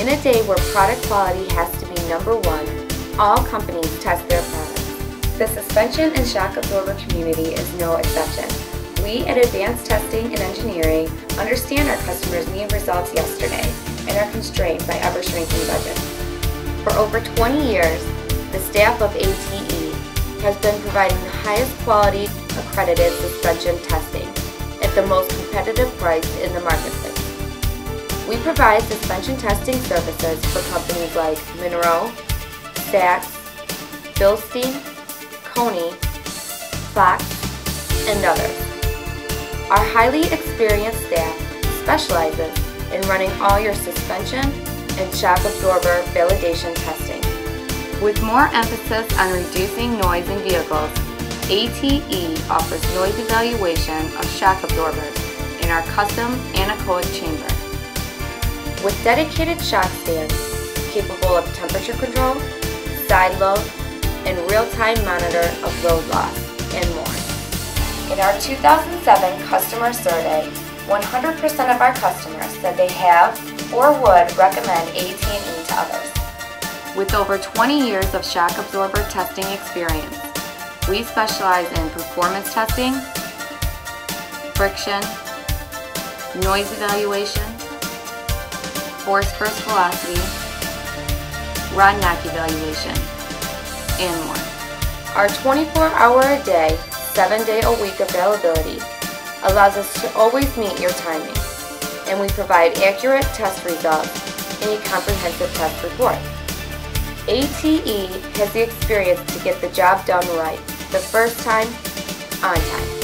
In a day where product quality has to be number one, all companies test their products. The suspension and shock absorber community is no exception. We at Advanced Testing and Engineering understand our customers need results yesterday and are constrained by ever-shrinking budgets. For over 20 years, the staff of ATE has been providing the highest quality accredited suspension testing at the most competitive price in the marketplace. We provide suspension testing services for companies like Monroe, Sachs, Bilstein, Kony, Fox, and others. Our highly experienced staff specializes in running all your suspension and shock absorber validation testing. With more emphasis on reducing noise in vehicles, ATE offers noise evaluation of shock absorbers in our custom anechoic chamber. With dedicated shock stands capable of temperature control, side load, and real-time monitor of load loss, and more. In our 2007 customer survey, 100% of our customers said they have or would recommend ATE to others. With over 20 years of shock absorber testing experience, we specialize in performance testing, friction, noise evaluation, force burst velocity, rod knock evaluation, and more. Our 24-hour-a-day, 7-day-a-week availability allows us to always meet your timing, and we provide accurate test results in a comprehensive test report. ATE has the experience to get the job done right the first time, on time.